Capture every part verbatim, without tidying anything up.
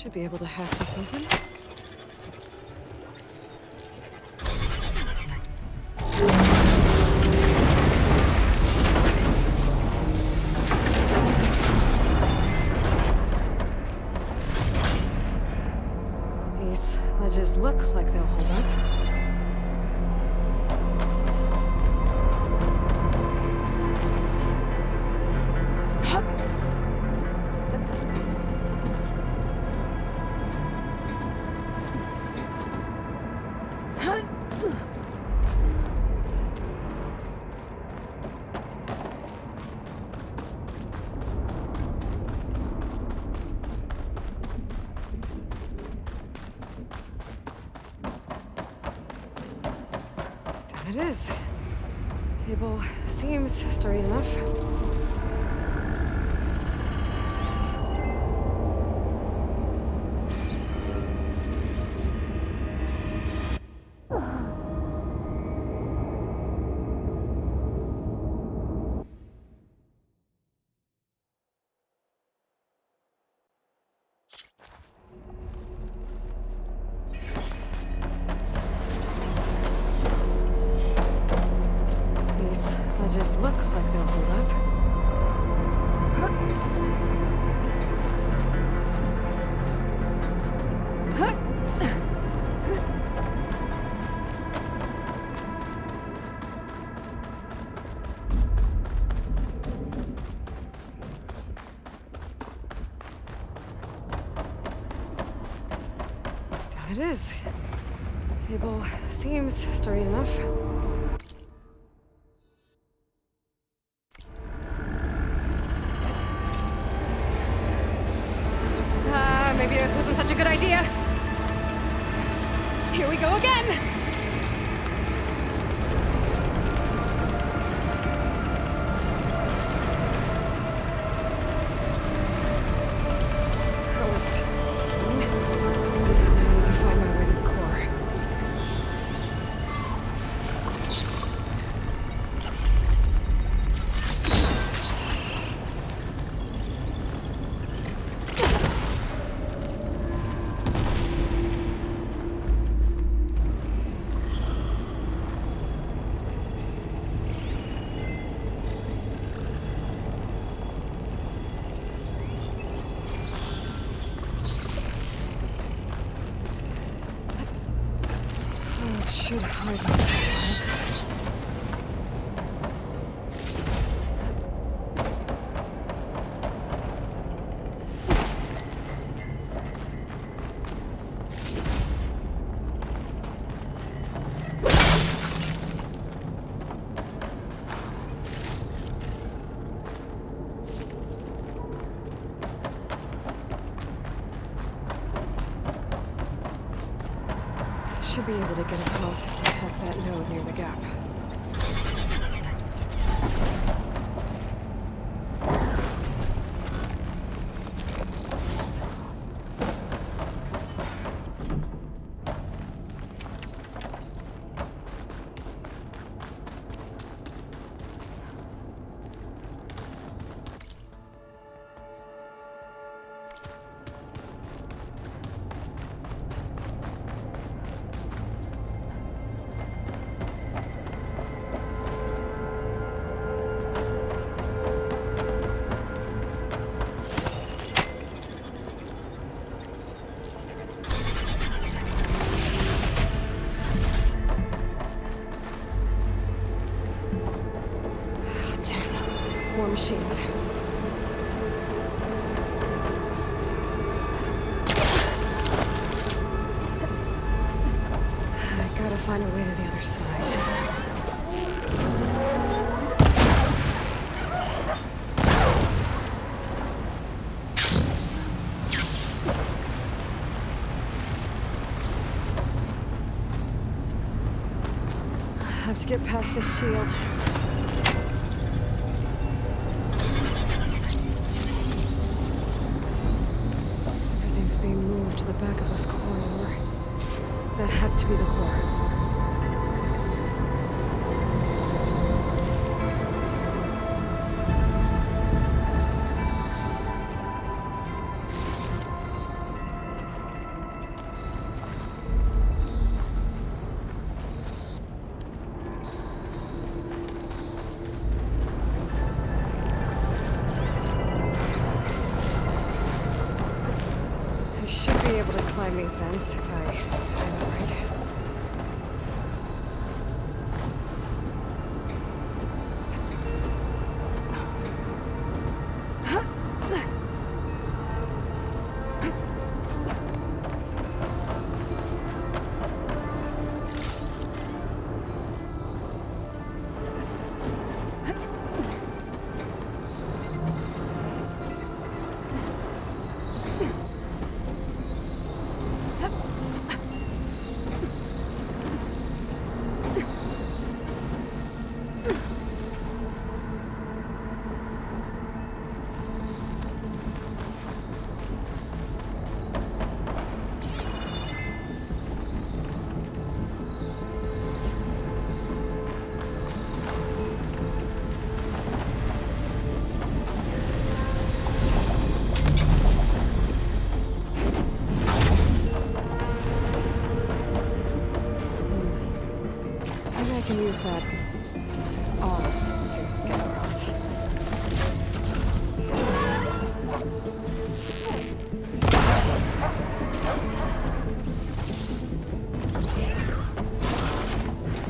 Should be able to hack or something. These ledges look like they'll hold up. It is. Cable seems sturdy enough. Just look like they'll hold up. There it is. Cable seems sturdy enough. Maybe this wasn't such a good idea. Here we go again. That was fun. I need to find my way to the should be able to get across if I have that node near the gap. Machines. I gotta find a way to the other side. I have to get past this shield. To the back of this corridor. That has to be the core. be able to climb these vents if I time it right. Can use that all to get across.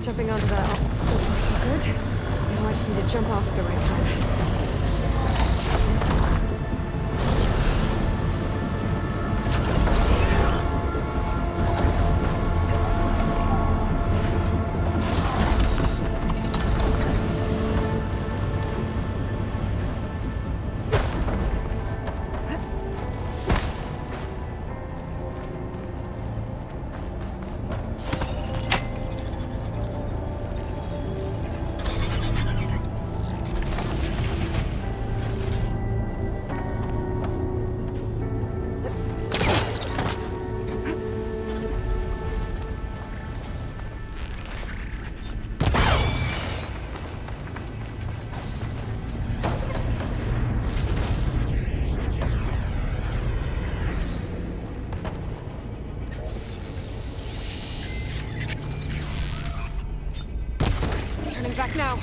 Jumping onto that, so far so good. Now I just need to jump off at the right time. Back now.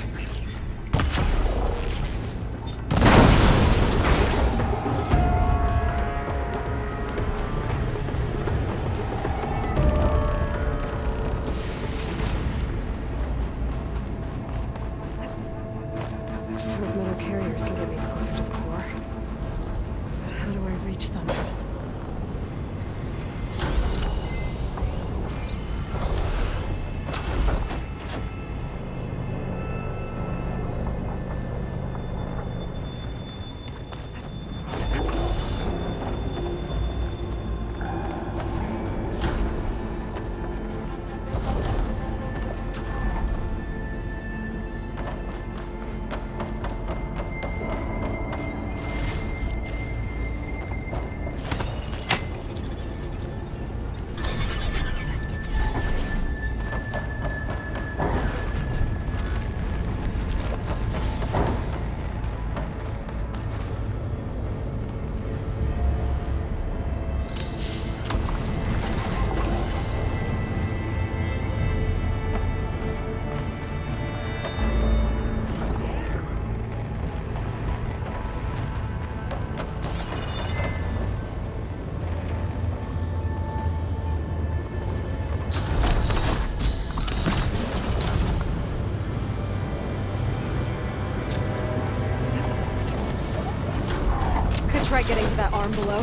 Those metal carriers can get me closer to the core. But how do I reach them? Try getting to that arm below.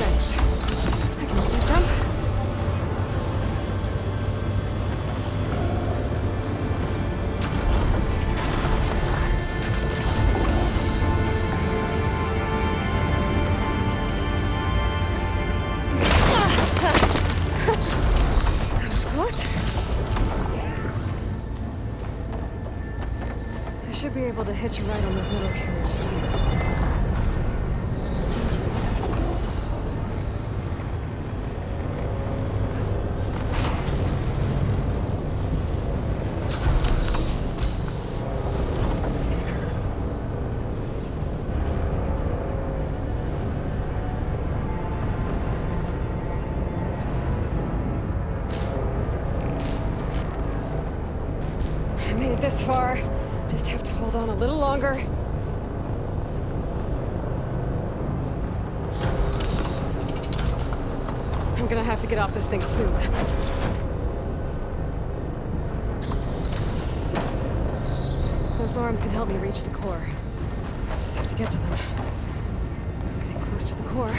Thanks. I can make that jump. That was close. Should be able to hitch a ride on this metal carrier too. made this far. Just have to hold on a little longer. I'm gonna have to get off this thing soon. Those arms can help me reach the core. I just have to get to them. I'm getting close to the core.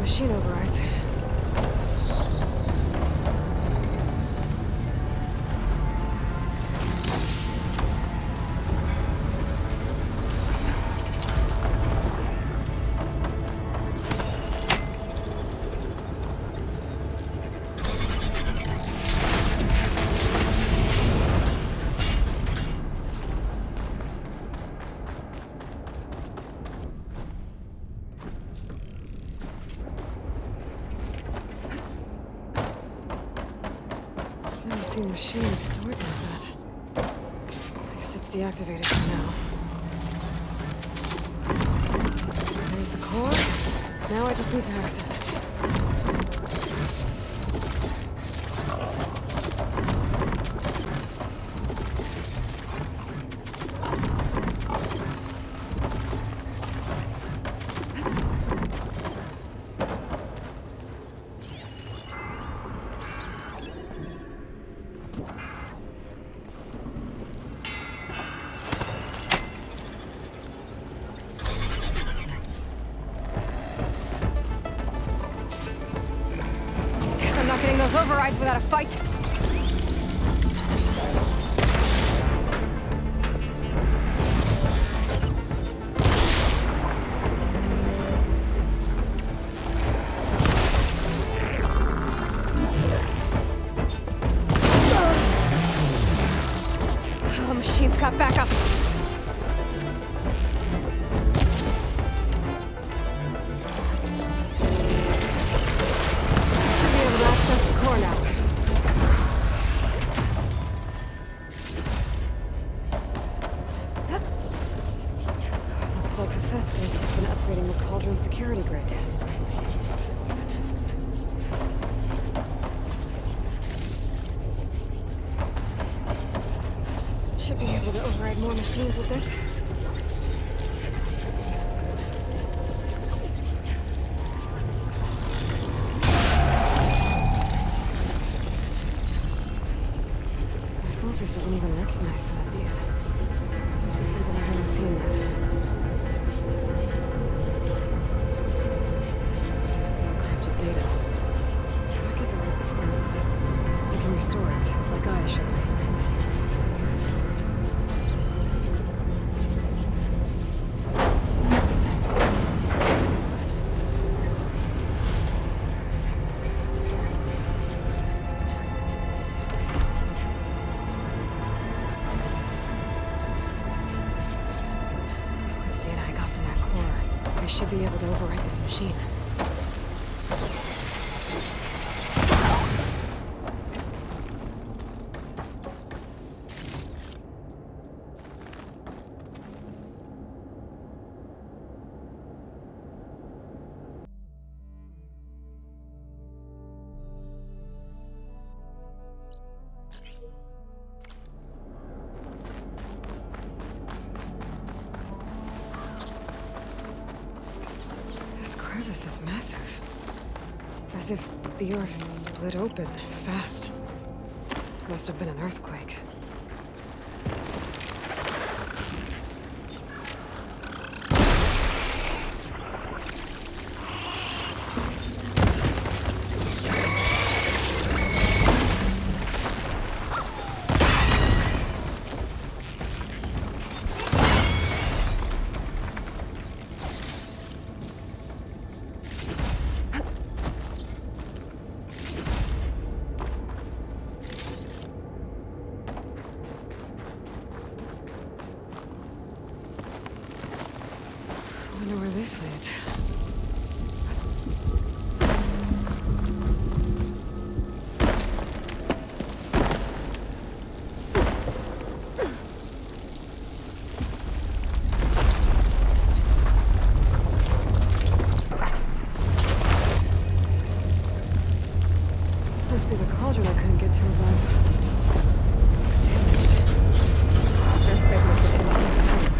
Machine overrides. I've seen machines stored like that. At least it's deactivated for now. There's the core. Now I just need to access it. Those overrides without a fight. Oh, the machine's got back up. Festus has been upgrading the Cauldron security grid. Should be able to override more machines with this. My focus doesn't even recognize some of these. Must be something I haven't seen yet. Restore it, like I should. should be able to override this machine. This is massive. As if the earth split open fast. Must have been an earthquake. Must be the cauldron I couldn't get to revive. It's damaged. Earthquake must have been like that too.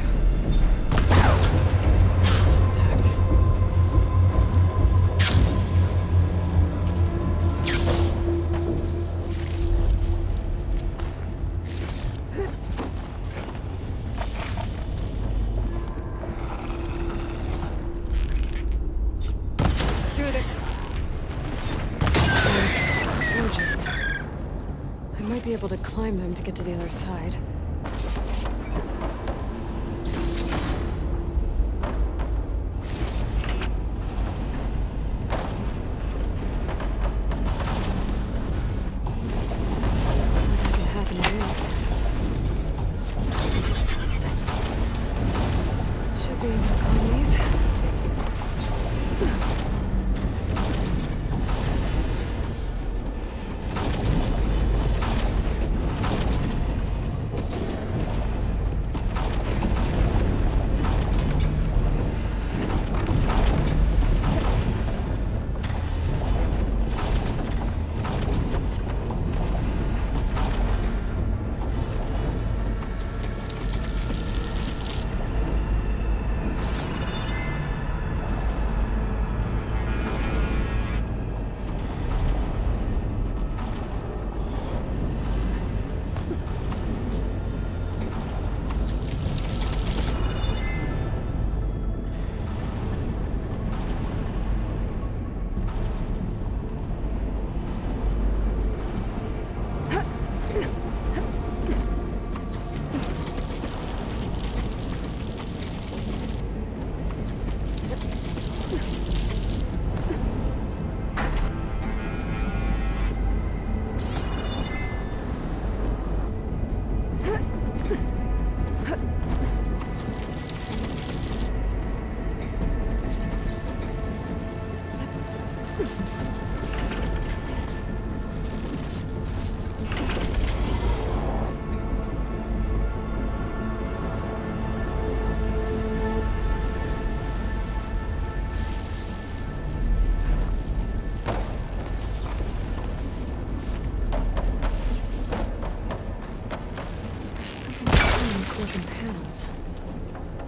Be able to climb them to get to the other side.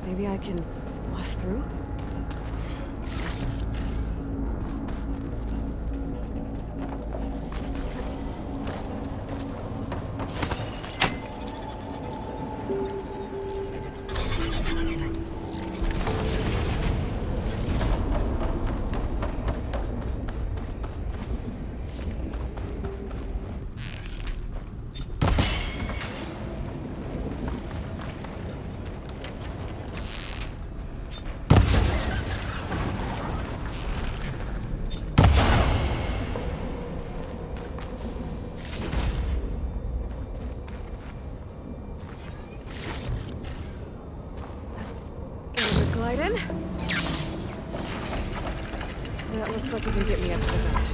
Maybe I can pass through? That looks like you can get me up to the vent.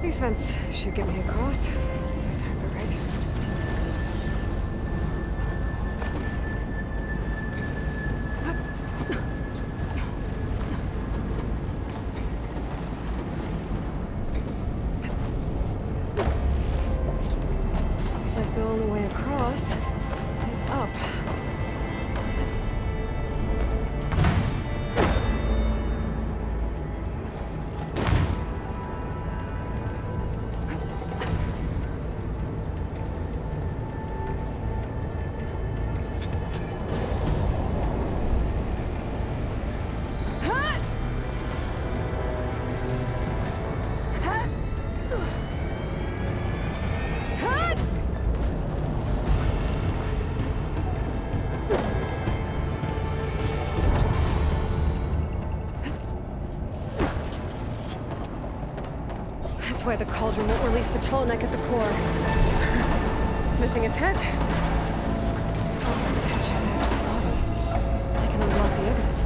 These vents should give me a cause. Why the cauldron won't release the toll neck at the core. It's missing its head. I'll attach it. I can unlock the exit.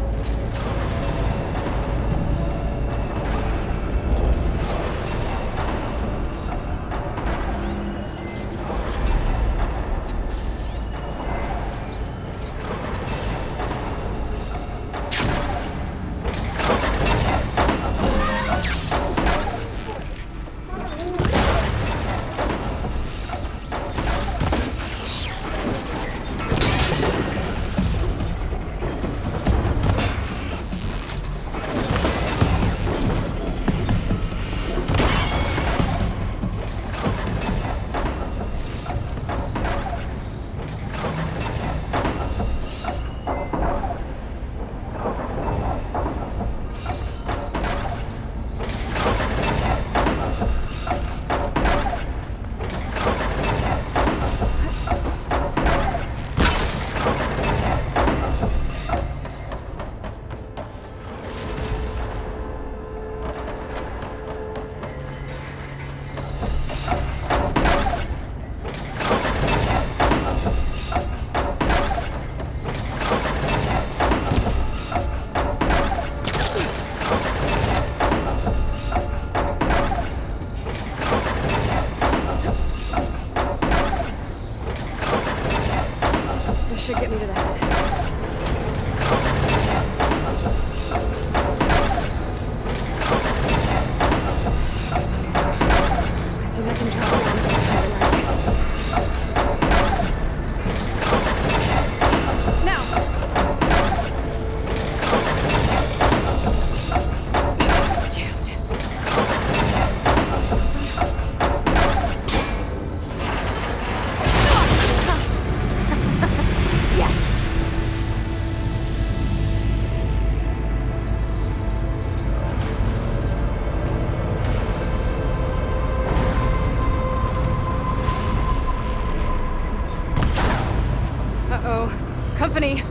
company.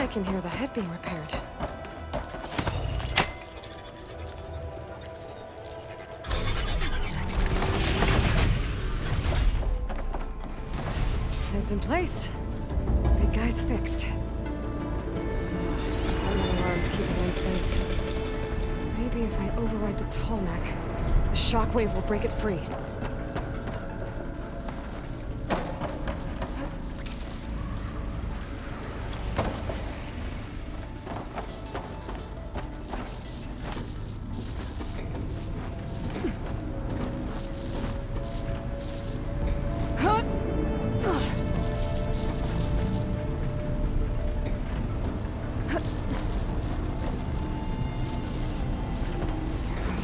I can hear the head being repaired. It's in place. Big guy's fixed. All alarms keep it in place. Maybe if I override the tall neck, the shockwave will break it free.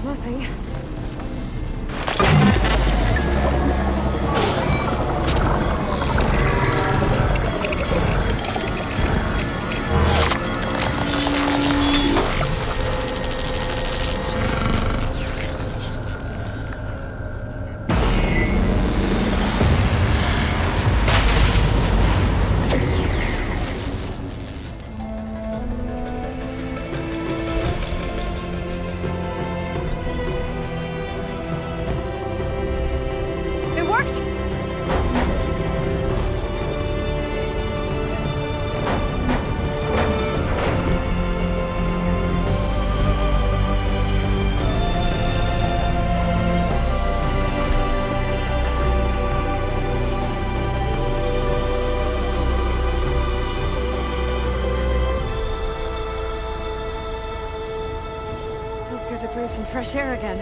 Nothing. To breathe some fresh air again.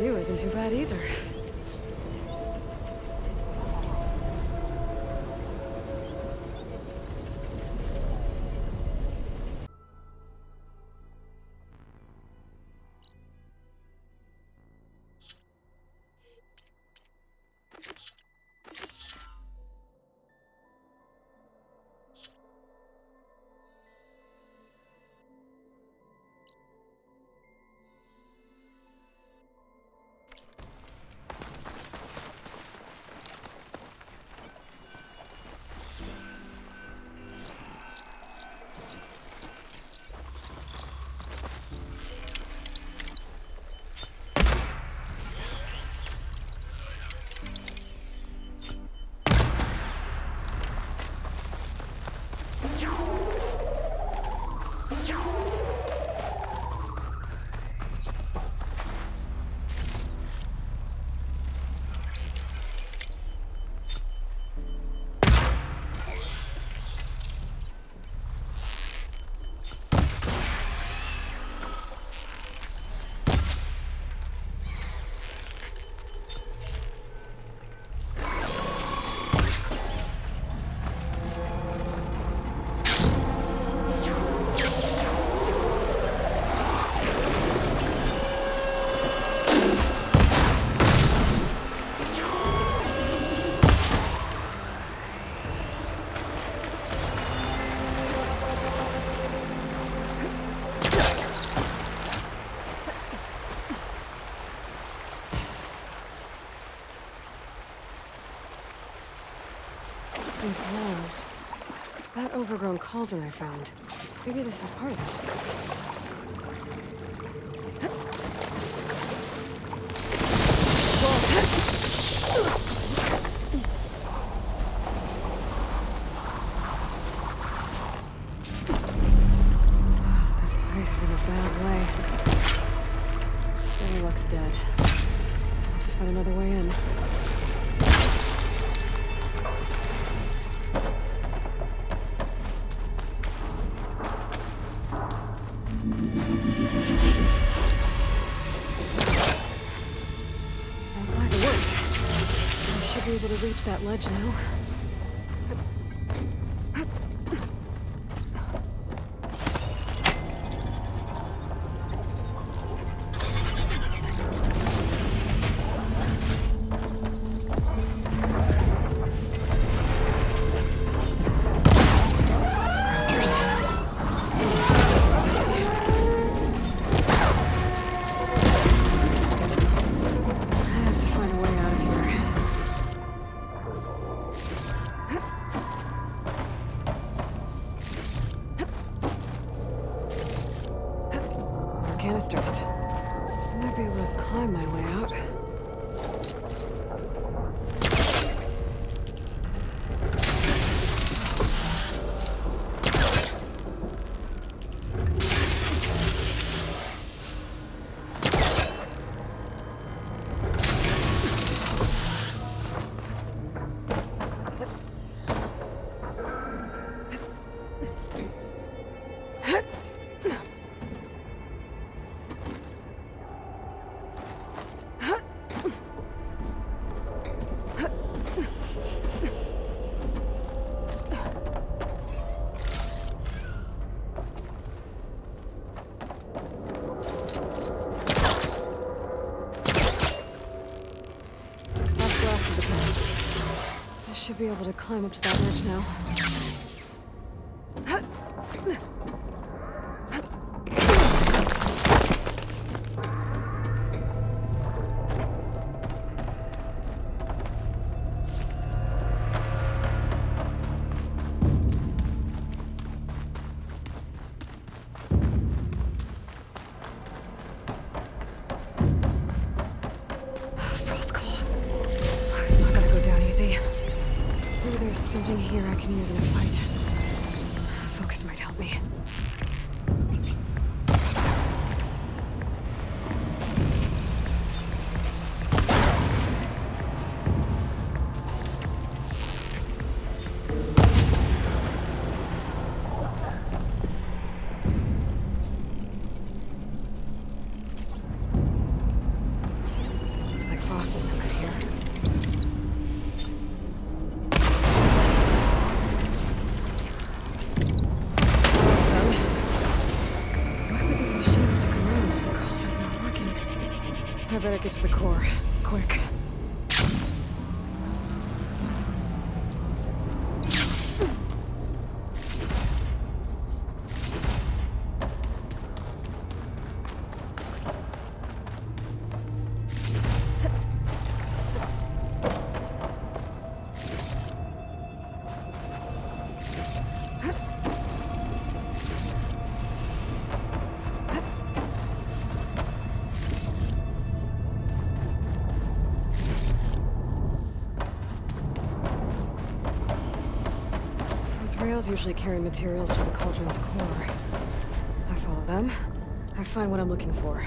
View isn't too bad either. These worms. That overgrown cauldron I found. Maybe this is part of it. This place is in a bad way. Derelict's dead. I'll have to find another way in. Able to reach that ledge now. Canisters. I might be able to climb my way out. I should be able to climb up to that ledge now. There's something here I can use in a fight. Focus might help me. Looks like Frost is no good here. I better get to the core, quick. Rails usually carry materials to the cauldron's core. I follow them. I find what I'm looking for.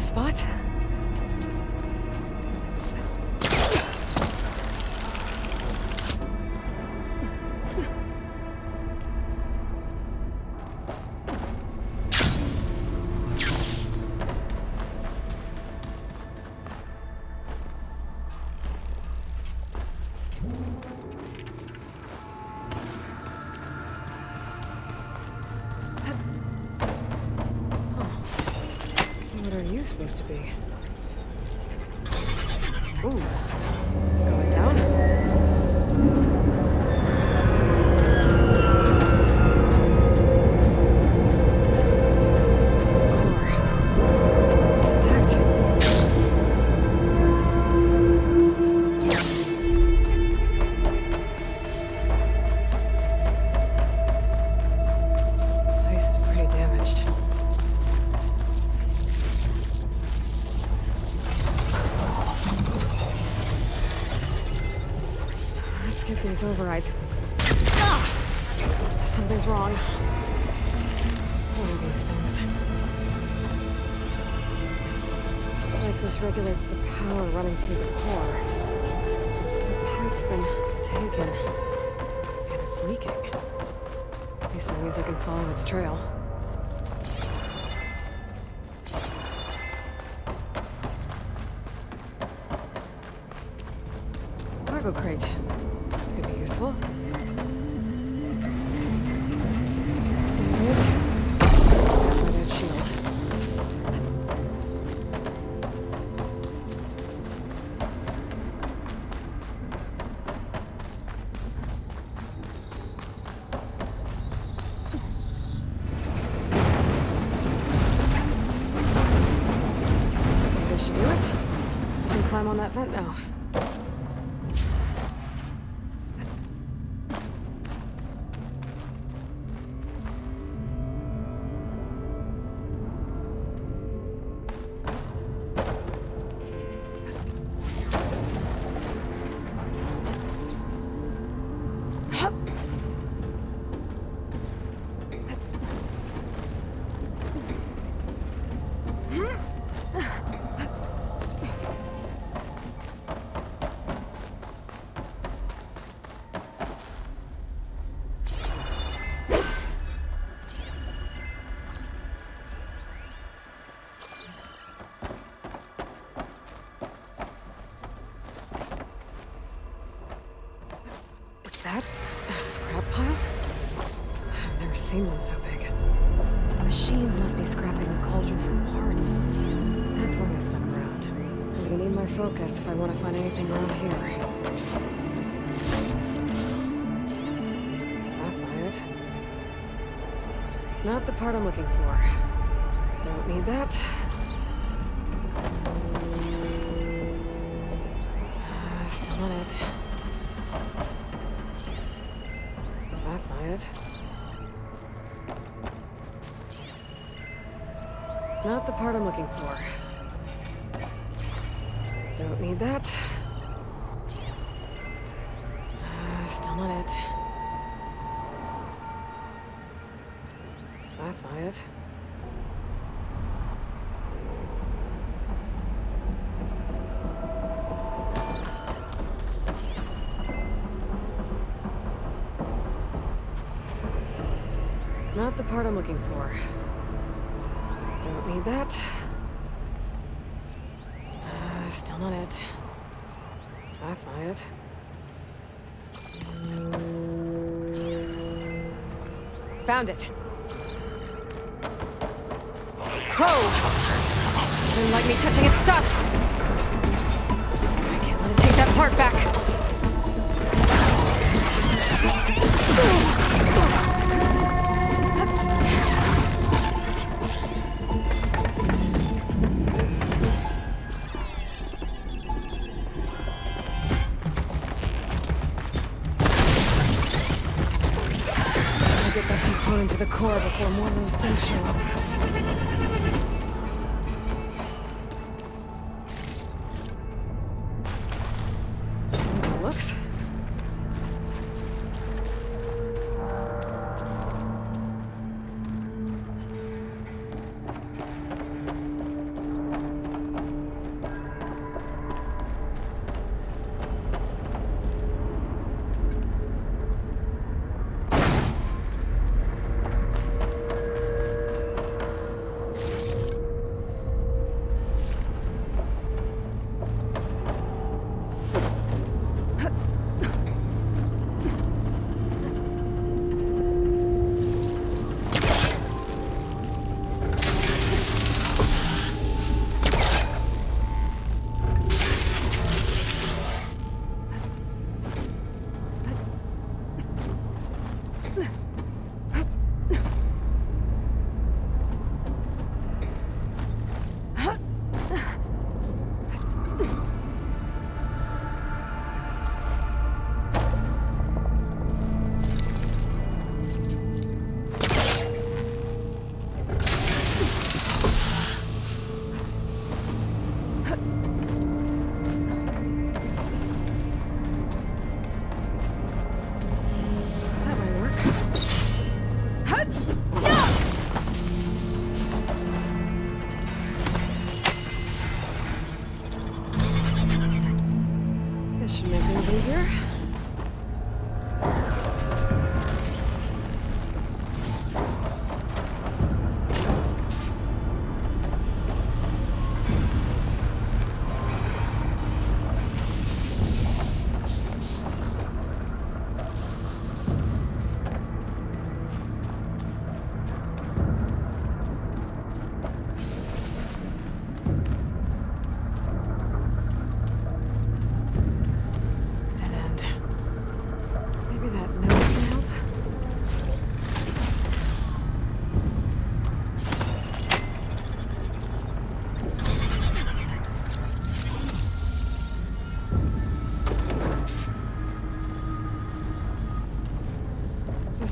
Spot? you supposed to be? Ooh. Going down. These overrides. Ah! Something's wrong. What are these things? Looks like this regulates the power running through the core. The part's been taken. And it's leaking. At least that means I can follow its trail. Cargo crate. Useful. Maybe this should do it. I can climb on that vent now. Seen one so big. The machines must be scrapping the cauldron for parts. That's why I stuck around. I'm gonna need my focus if I want to find anything around here. That's not it. Not the part I'm looking for. Don't need that. Uh, still not it. That's not it. Not the part I'm looking for. Don't need that. Uh, still not it. That's not it. Not the part I'm looking for. Don't need that. Uh, still not it. That's not it. Found it. Oh! Didn't like me touching its stuff. I can't let it take that part back. Into the core before more of those things show up. It looks.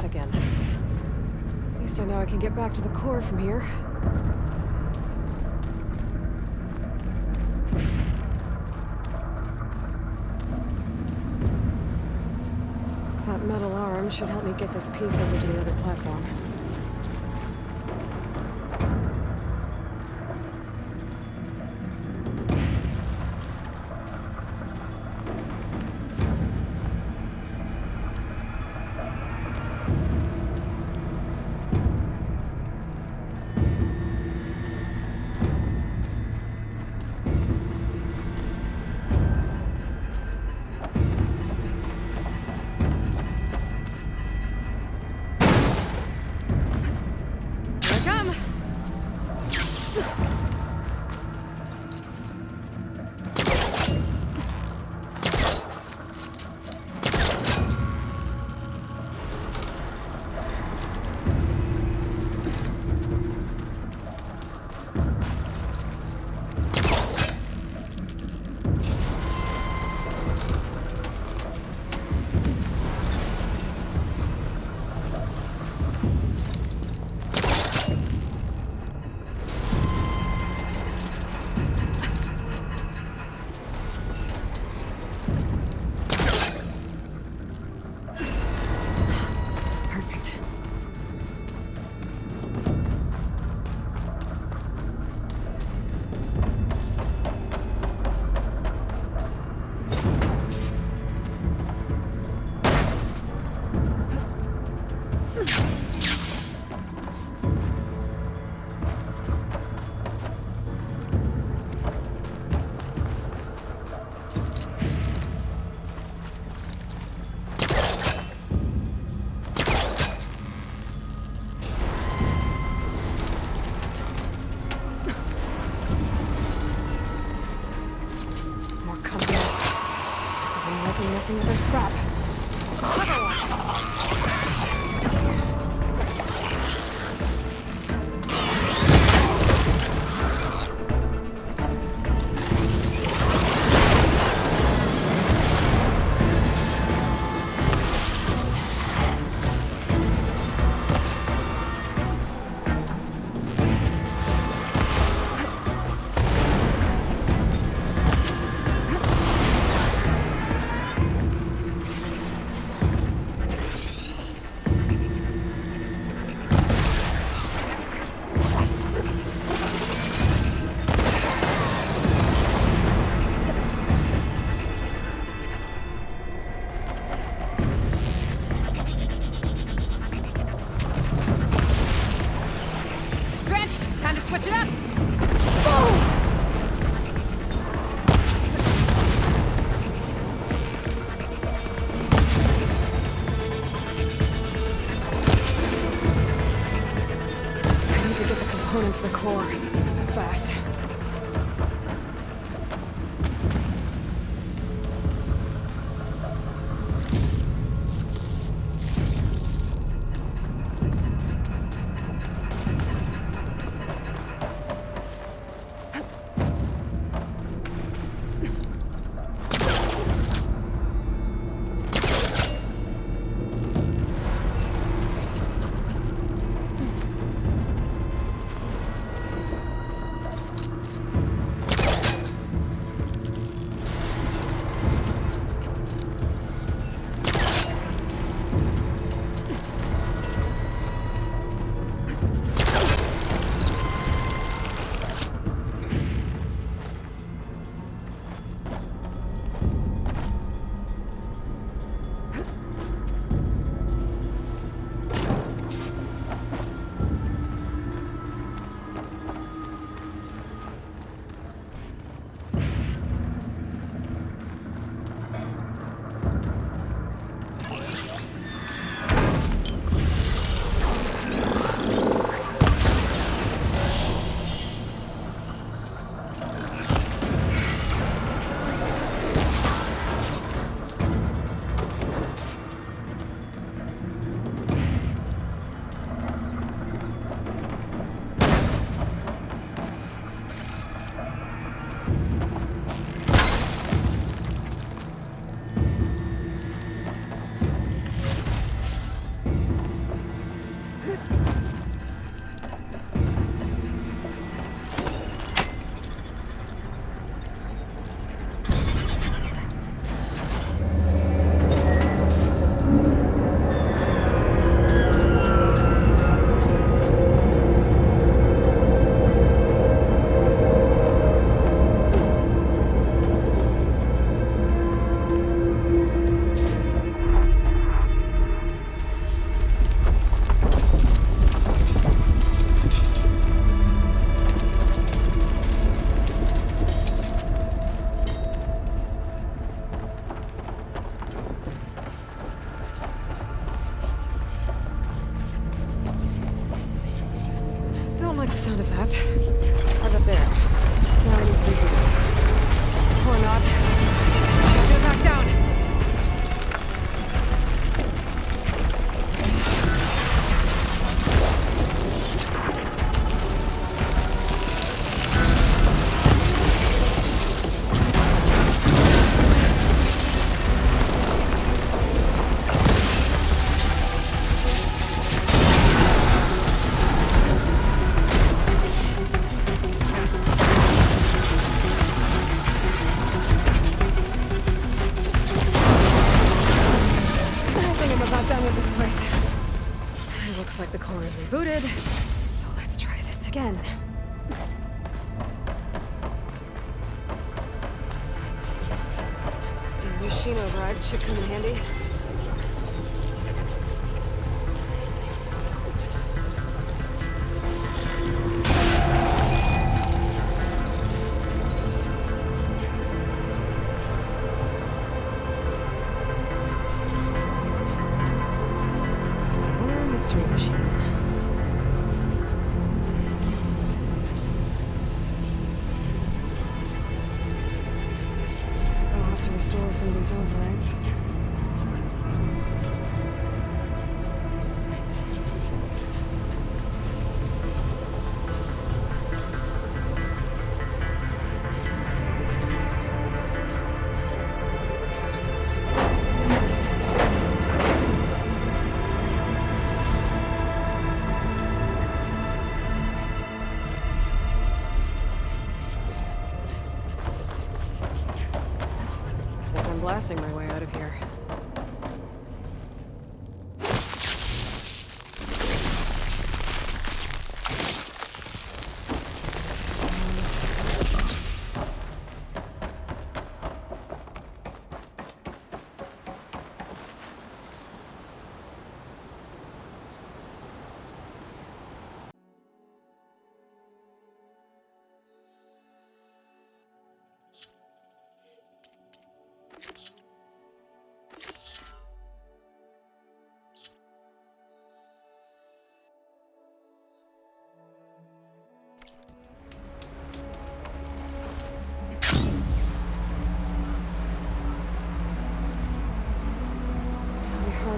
Again. At least I know I can get back to the core from here. That metal arm should help me get this piece over to the other platform. Another scrap. Another to the core. Fast. sound of that. I'll get there. Now I need to be moved. Or not. Go back down! Should come in handy. Another mystery machine. Looks like I'll have to restore some of these overrides. Blasting my way out of here.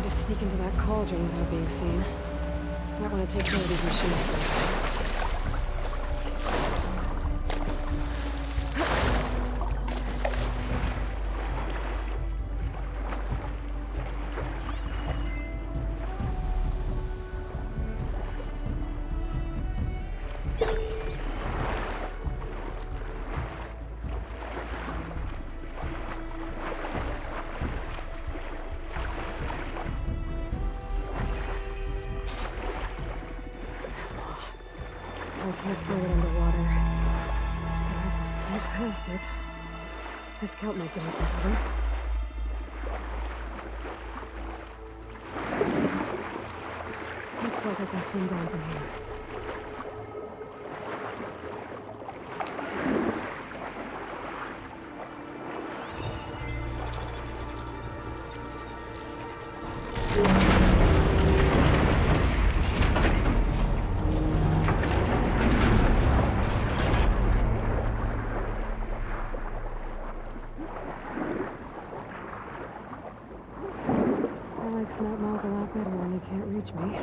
To sneak into that cauldron without being seen. I might want to take care of these machines first. This kelp might give us a header. Looks like I can swim down from here. Snapmaw's a lot better when he can't reach me.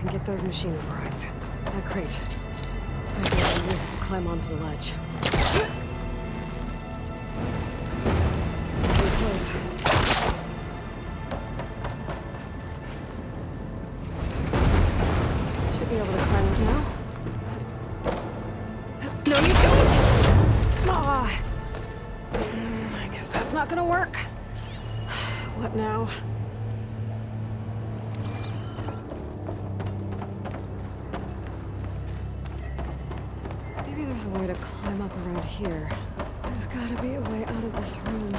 And get those machine overrides. That crate. I think I can use it to climb onto the ledge. Pretty close. Should out now. Maybe there's a way to climb up around here. There's gotta be a way out of this room.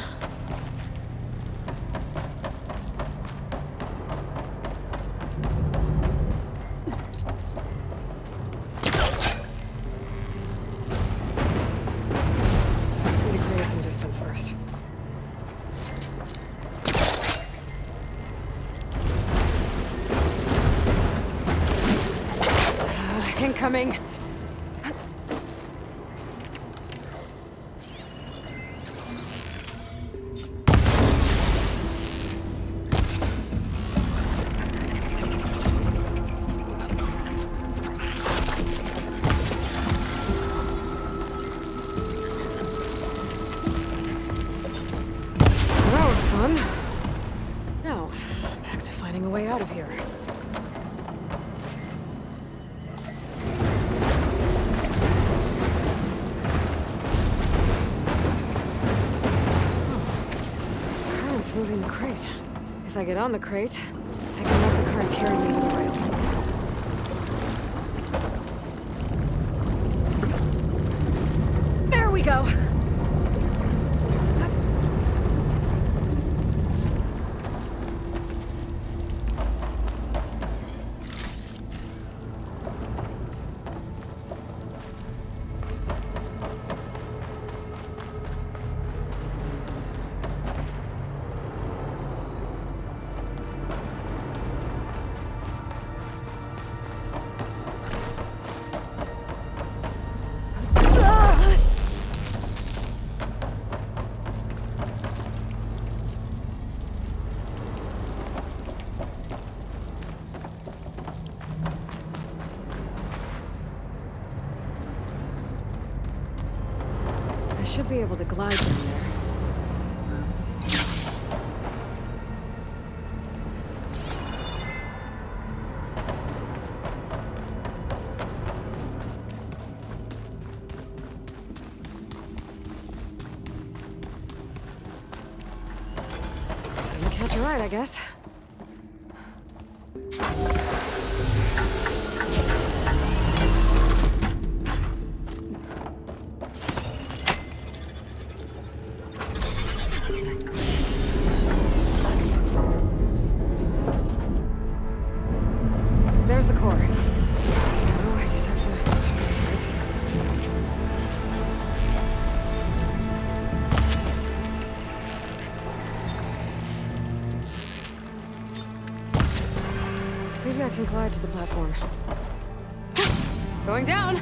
Coming. That was fun. Now, back to finding a way out of here. Moving the crate. If I get on the crate, I can let the current carry me to the rail. There we go! Should be able to glide down there. Didn't catch a ride, I guess. There's the core. Oh, I just have to... It's right here. Maybe I can glide to the platform. Going down! I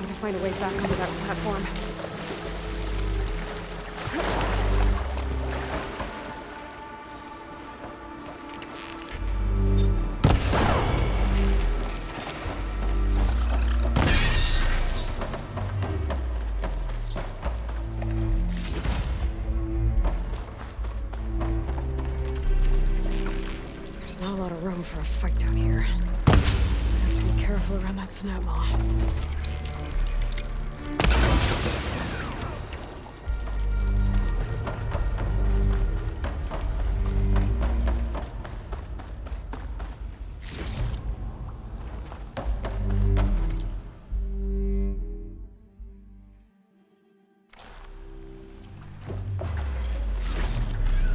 need to find a way back onto that platform. Not a lot of room for a fight down here. I have to be careful around that snap maw.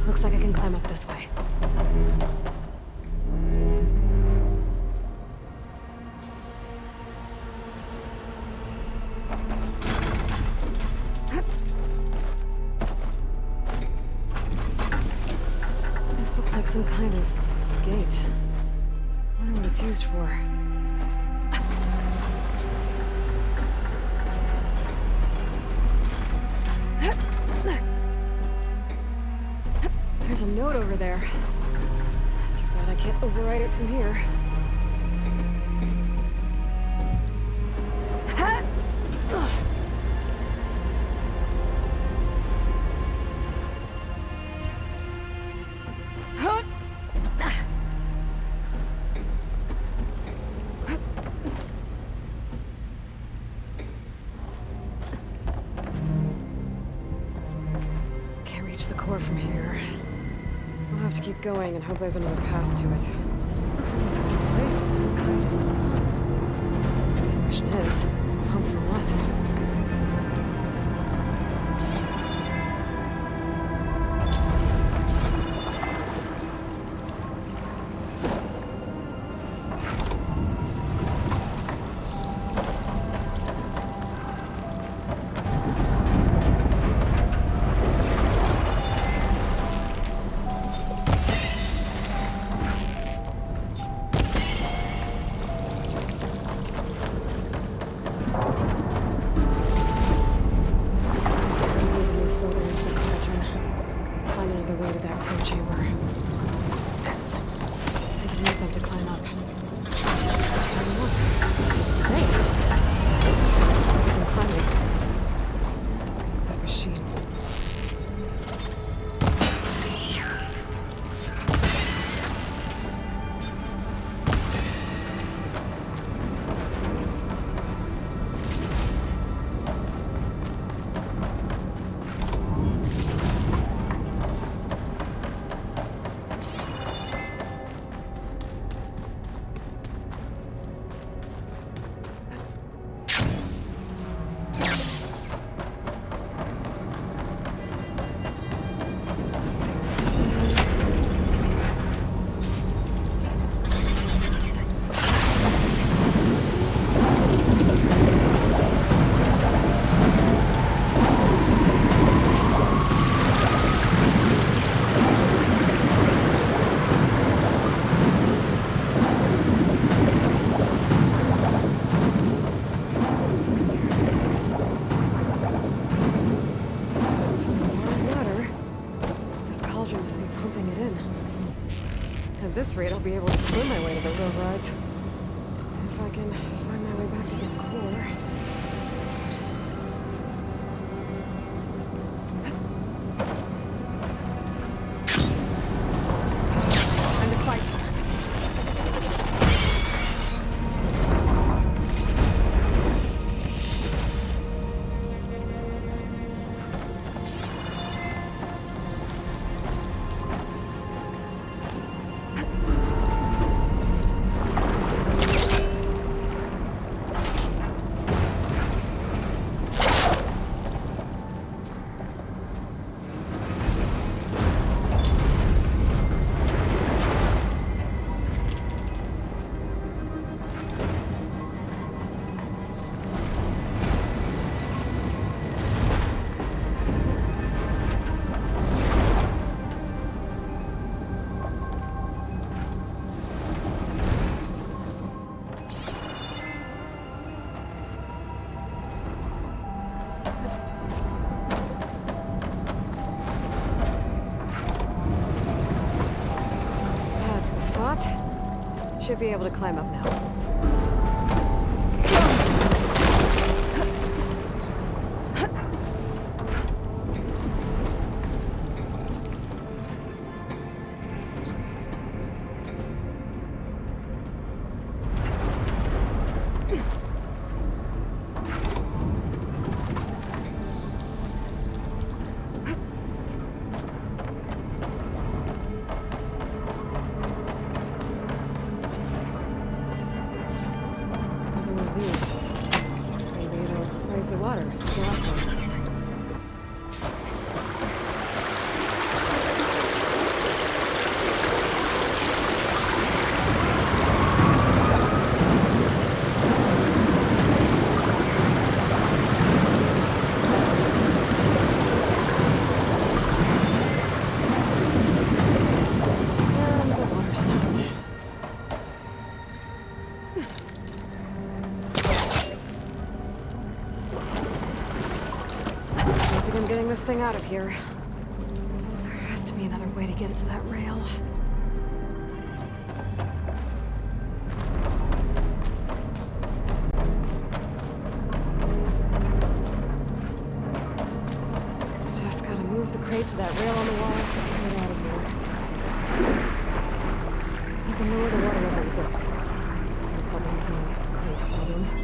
Looks like I can climb up this way. Like some kind of gate. I wonder what it's used for. There's a note over there. Too bad I can't override it from here. The core from here. have to keep going and hope there's another path to it. Looks like this whole place is some kind of... The question is, hope for what? At this rate, I'll be able to swim my way to those overrides. If I can find my way back to the core. Should be able to climb up now. This thing out of here. There has to be another way to get it to that rail. Just gotta move the crate to that rail on the wall and get out of here. I can lower the water level with this. No problem. No problem.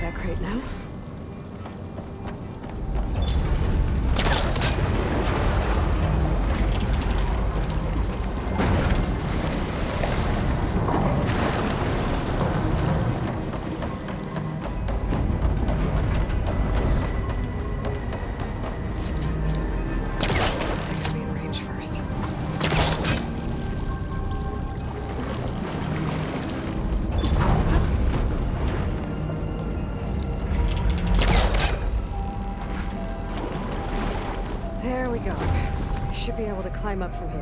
off that crate now. Should be able to climb up from here.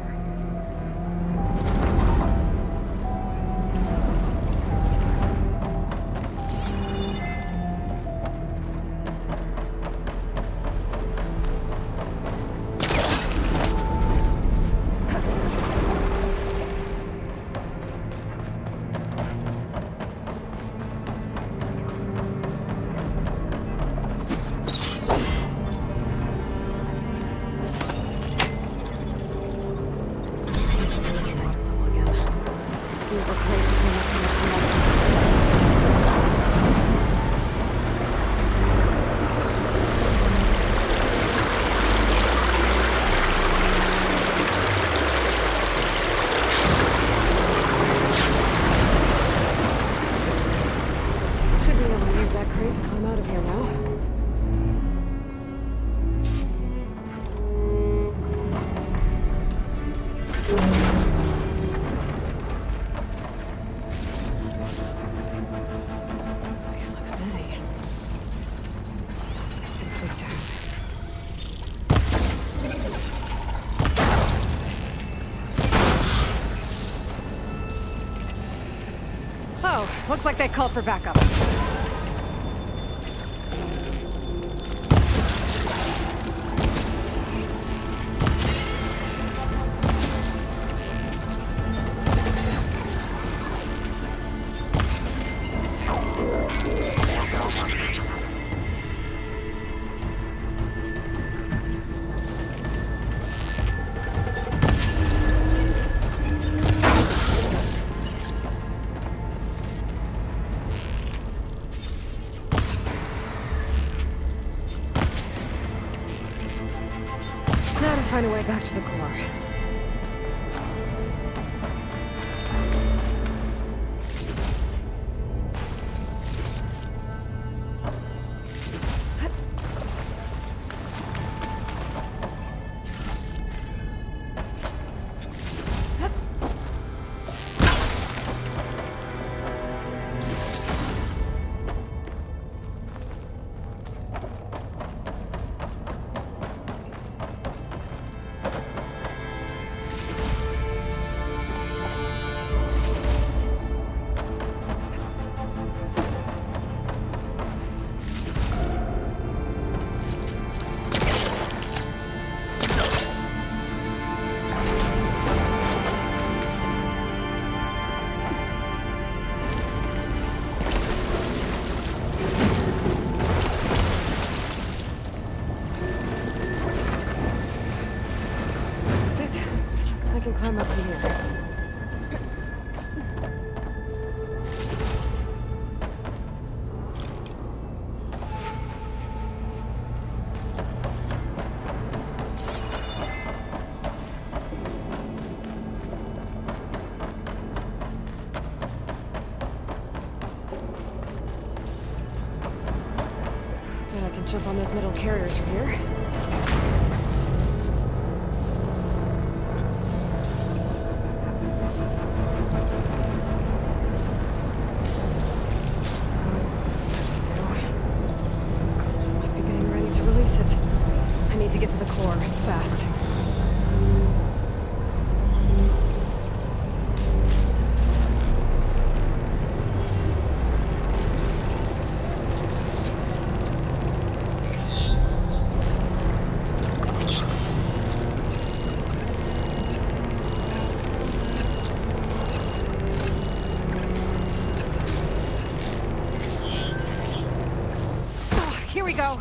Looks like they called for backup. Find a way back to the core. Climb up here. Then I can jump on those metal carriers from here. Here we go.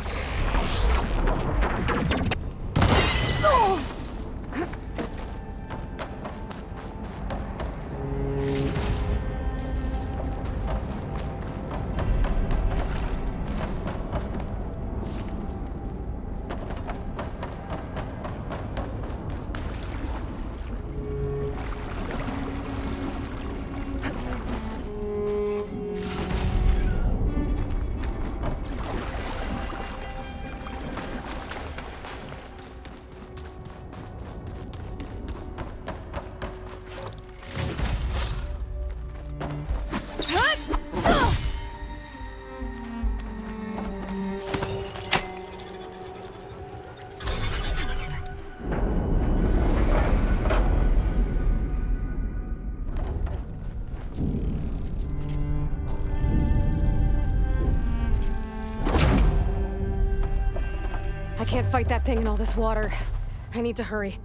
can't fight that thing in all this water. I need to hurry.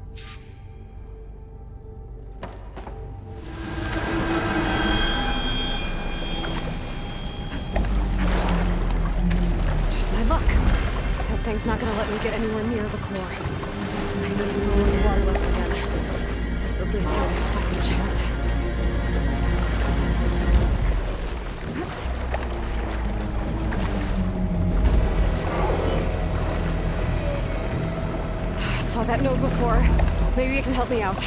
Just my luck. That thing's not gonna let me get anywhere near the core. I need to lower the water level again. Nobody's gonna have a fucking chance. Saw that node before. Maybe it can help me out.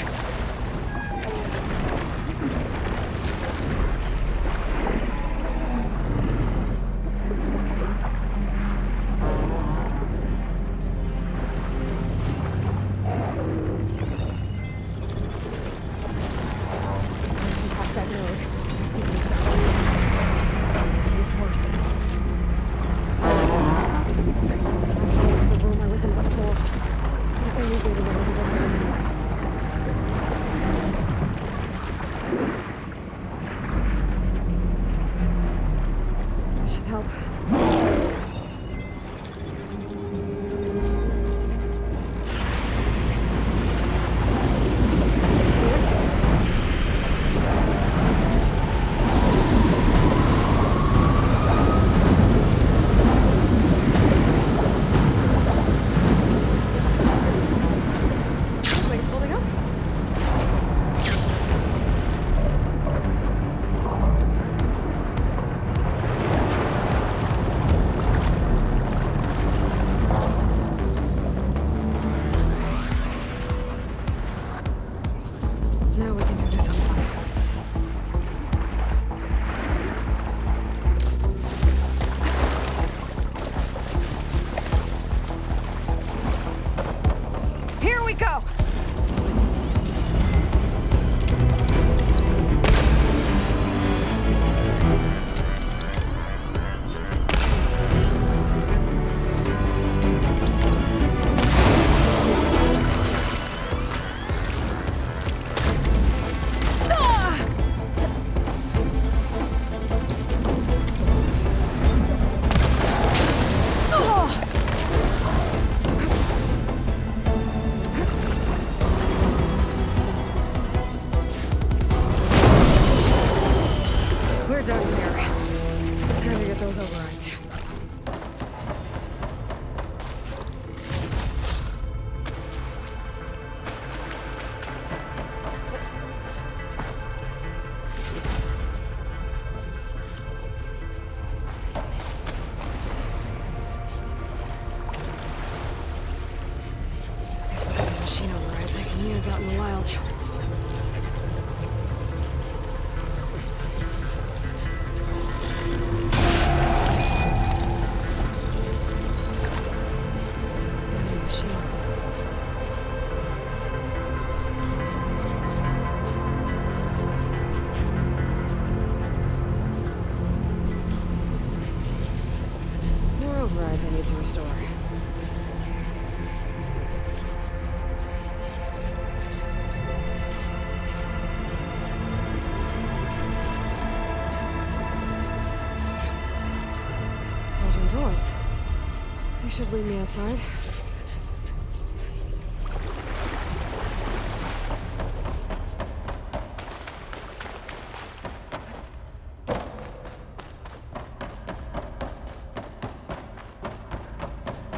They should leave me outside.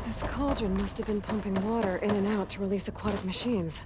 This cauldron must have been pumping water in and out to release aquatic machines.